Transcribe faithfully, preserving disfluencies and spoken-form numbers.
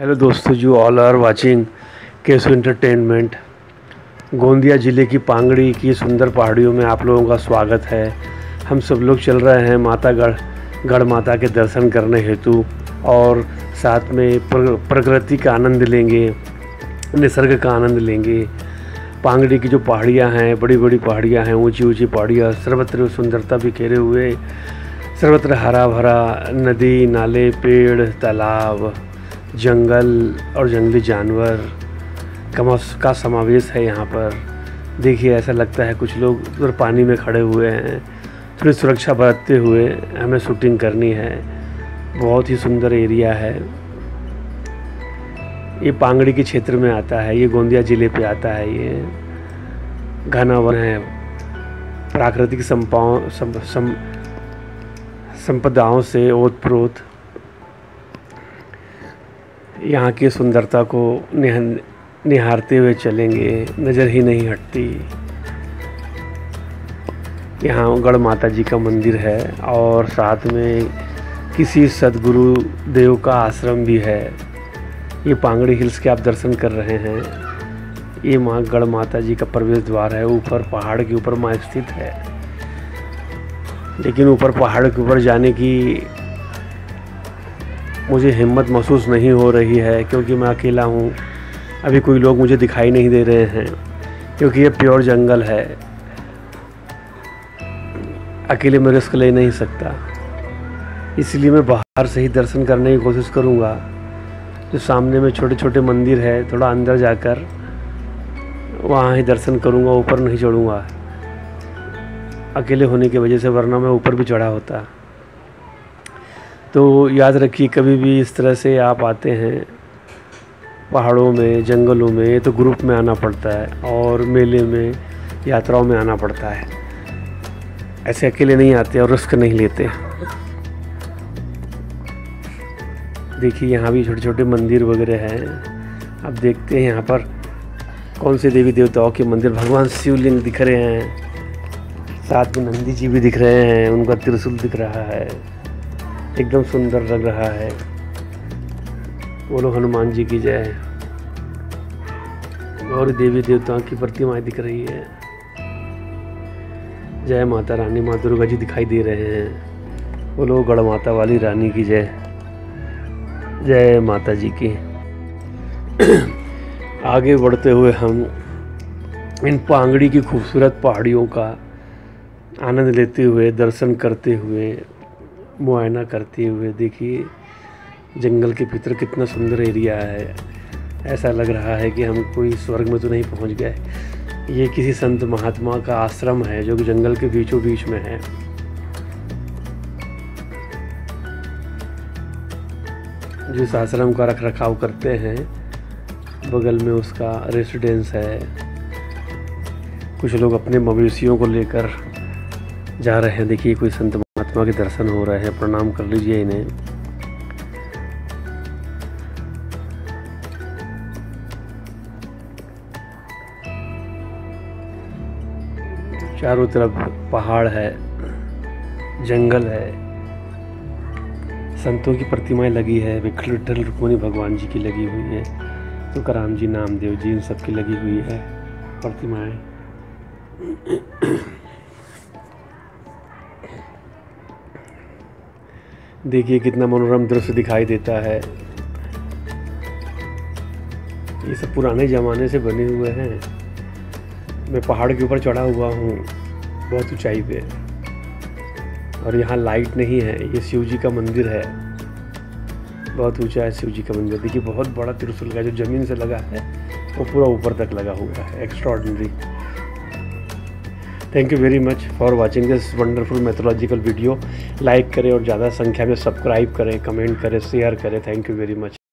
Hello दोस्तों, you all are watching Kesu entertainment. Gondia ज़िले की पांगड़ी की सुंदर पहाड़ियों में आप लोगों का स्वागत है। हम सब लोग चल रहे हैं माता गढ़ गढ़ माता के दर्शन करने हेतु और साथ में प्रकृति का आनंद लेंगे, निसर्ग का आनंद लेंगे। पांगड़ी की जो पहाड़ियाँ हैं, बड़ी बड़ी पहाड़ियाँ हैं, ऊँची ऊँची पहाड़ियाँ, सर्वत्र सुंदरता भी घेरे हुए, सर्वत्र हरा भरा, नदी नाले, पेड़, तालाब, जंगल और जंगली जानवर का समावेश है यहाँ पर। देखिए, ऐसा लगता है कुछ लोग उधर पानी में खड़े हुए हैं, थोड़ी सुरक्षा बरतते हुए हमें शूटिंग करनी है। बहुत ही सुंदर एरिया है, ये पांगड़ी के क्षेत्र में आता है, ये गोंदिया ज़िले पे आता है। ये घना वन है, प्राकृतिक संपाओं सम, सम, संपदाओं से ओतप्रोत। यहाँ की सुंदरता को निह, निहारते हुए चलेंगे, नज़र ही नहीं हटती। यहाँ गढ़ माता जी का मंदिर है और साथ में किसी सदगुरु देव का आश्रम भी है। ये पांगड़ी हिल्स के आप दर्शन कर रहे हैं। ये माँ गढ़ माता जी का प्रवेश द्वार है। ऊपर पहाड़ के ऊपर माँ स्थित है, लेकिन ऊपर पहाड़ के ऊपर जाने की मुझे हिम्मत महसूस नहीं हो रही है क्योंकि मैं अकेला हूँ। अभी कोई लोग मुझे दिखाई नहीं दे रहे हैं क्योंकि ये प्योर जंगल है, अकेले मैं रिस्क ले नहीं सकता। इसलिए मैं बाहर से ही दर्शन करने की कोशिश करूँगा। जो सामने में छोटे छोटे मंदिर है, थोड़ा अंदर जाकर वहाँ ही दर्शन करूँगा, ऊपर नहीं चढ़ूँगा अकेले होने की वजह से, वरना मैं ऊपर भी चढ़ा होता। तो याद रखिए, कभी भी इस तरह से आप आते हैं पहाड़ों में, जंगलों में, तो ग्रुप में आना पड़ता है और मेले में, यात्राओं में आना पड़ता है। ऐसे अकेले नहीं आते और रिस्क नहीं लेते। देखिए, यहाँ भी छोटे छोटे मंदिर वगैरह हैं। अब देखते हैं यहाँ पर कौन से देवी देवताओं के मंदिर, भगवान शिवलिंग दिख रहे हैं, साथ में नंदी जी भी दिख रहे हैं, उनका त्रिशूल दिख रहा है, एकदम सुंदर लग रहा है। बोलो हनुमान जी की जय। और देवी देवताओं की प्रतिमाएं दिख रही है। जय माता रानी, माँ दुर्गा जी दिखाई दे रहे हैं। बोलो गढ़ माता वाली रानी की जय, जय माता जी की। आगे बढ़ते हुए हम इन पांगड़ी की खूबसूरत पहाड़ियों का आनंद लेते हुए, दर्शन करते हुए, मुआयना करते हुए, देखिए जंगल के भीतर कितना सुंदर एरिया है। ऐसा लग रहा है कि हम कोई स्वर्ग में तो नहीं पहुंच गए। ये किसी संत महात्मा का आश्रम है जो कि जंगल के बीचों बीच में है। जिस आश्रम का रख रखाव करते हैं, बगल में उसका रेसिडेंस है। कुछ लोग अपने मवेशियों को लेकर जा रहे हैं। देखिए, कोई संत महात्मा के दर्शन हो रहे हैं, प्रणाम कर लीजिए इन्हें। चारों तरफ पहाड़ है, जंगल है, संतों की प्रतिमाएं लगी है। विठ्ठल रुक्मिणी भगवान जी की लगी हुई है, तुकाराम जी, नामदेव जी, इन सब की लगी हुई है प्रतिमाएं। देखिए, कितना मनोरम दृश्य दिखाई देता है। ये सब पुराने ज़माने से बने हुए हैं। मैं पहाड़ के ऊपर चढ़ा हुआ हूँ, बहुत ऊंचाई पे, और यहाँ लाइट नहीं है। ये शिव जी का मंदिर है, बहुत ऊंचा है शिव जी का मंदिर। देखिए, बहुत बड़ा त्रिशूल का जो ज़मीन से लगा है वो पूरा ऊपर तक लगा हुआ है। Extraordinary. Thank you very much for watching this wonderful mythological video. Like करें और ज़्यादा संख्या में सब्सक्राइब करें, कमेंट करें, शेयर करें। Thank you very much.